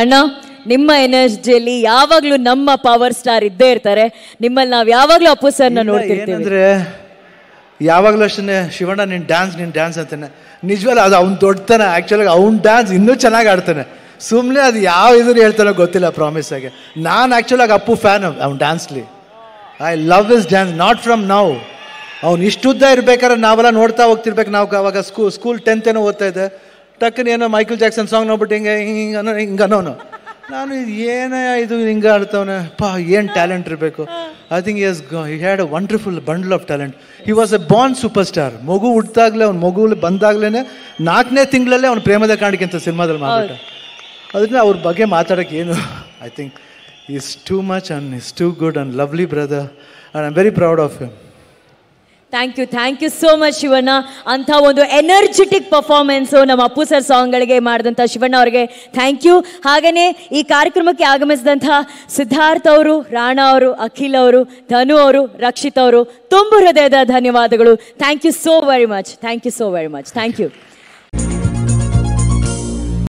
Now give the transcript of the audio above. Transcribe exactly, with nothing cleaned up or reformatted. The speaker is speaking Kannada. ಅಣ್ಣ, ನಿಮ್ಮ ಎನರ್ಜಿಯಲ್ಲಿ ಯಾವಾಗ್ಲೂ ನಮ್ಮ ಪವರ್ ಸ್ಟಾರ್ ಇದ್ದೇ ಇರ್ತಾರೆ. ನಿಮ್ಮಲ್ಲಿ ನಾವ್ ಯಾವಾಗ್ಲೂ ಅಪ್ಪು ಸರ್ನ ನೋಡ್ತಿರ್ತೀವಿ. ಅಂದ್ರೆ ಯಾವಾಗ್ಲೂ ಅಷ್ಟೇ, ಶಿವಣ್ಣ ನಿನ್ ಡ್ಯಾನ್ಸ್ ನಿನ್ ಡ್ಯಾನ್ಸ್ ಅಂತಾನೆ. ನಿಜವಲ್ಲ, ಅದು ಅವ್ನು ದೊಡ್ತಾನೆ. ಆಕ್ಚುಲಿ ಅವ್ನ ಡ್ಯಾನ್ಸ್ ಇನ್ನೂ ಚೆನ್ನಾಗಿ ಆಡ್ತಾನೆ. ಸುಮ್ಮನೆ ಅದು ಯಾವ ಇದ್ರ ಹೇಳ್ತಾನೋ ಗೊತ್ತಿಲ್ಲ, ಪ್ರಾಮಿಸ್ ಆಗಿ. ನಾನು ಆ್ಯಕ್ಚುಲ್ ಆಗಿ ಅಪ್ಪು ಫ್ಯಾನ್. ಅವ್ನು ಡ್ಯಾನ್ಸ್ಲಿ I love is dance, not from ನಾವು. ಅವ್ನು ಇಷ್ಟುದ್ದ ಇರ್ಬೇಕಾದ್ರೆ ನಾವೆಲ್ಲ ನೋಡ್ತಾ ಹೋಗ್ತಿರ್ಬೇಕು. ನಾವು ಅವಾಗ ಸ್ಕೂ ಸ್ಕೂಲ್ ಟೆಂತ್ ಏನೋ ಓದ್ತಾ ಇದ್ದೆ. ಟಕ್ಕನ್ ಏನೋ ಮೈಕಲ್ ಜಾಕ್ಸನ್ ಸಾಂಗ್ ನೋಡ್ಬಿಟ್ಟು ಹಿಂಗೆ ಹಿಂಗೆ ಅನ್ನೋ ಹಿಂಗೆ ಅನ್ನೋನು ನಾನು ಇದು ಏನೇ ಇದು ಹಿಂಗೆ ಆಡ್ತವನೆ. ಪಾ, ಏನು ಟ್ಯಾಲೆಂಟ್ ಇರಬೇಕು. I think yes he had a wonderful bundle of talent. He was a born superstar. ಮಗು ಹುಟ್ಟಾಗ್ಲೇ, ಅವ್ನು ಮಗು ಬಂದಾಗ್ಲೇ ನಾಲ್ಕನೇ ತಿಂಗಳಲ್ಲೇ ಅವ್ನು ಪ್ರೇಮದ ಕಾಣಿಕೆ ಅಂತ ಸಿನಿಮಾದಲ್ಲಿ ಮಾಡ್ಬಿಟ್ಟು. ಅದನ್ನ ಅವ್ರ ಬಗ್ಗೆ ಮಾತಾಡೋಕ್ಕೆ ಏನು, I think is too much and is too good and lovely brother and I am very proud of him. Thank you, thank you so much Shivanna. ಅಂಥ ಒಂದು ಎನರ್ಜೆಟಿಕ್ ಪರ್ಫಾರ್ಮೆನ್ಸು ನಮ್ಮ ಅಪ್ಪು ಸರ್ ಸಾಂಗ್ಗಳಿಗೆ ಮಾಡಿದಂಥ ಶಿವಣ್ಣ ಅವ್ರಿಗೆ ಥ್ಯಾಂಕ್ ಯು. ಹಾಗೆಯೇ ಈ ಕಾರ್ಯಕ್ರಮಕ್ಕೆ ಆಗಮಿಸಿದಂಥ ಸಿದ್ಧಾರ್ಥ ಅವರು, ರಾಣಾ ಅವರು, ಅಖಿಲ್ ಅವರು, ಧನು ಅವರು, ರಕ್ಷಿತ್ ಅವರು, ತುಂಬು ಹೃದಯದ ಧನ್ಯವಾದಗಳು. Thank you so very much. Thank you so very much. Thank you.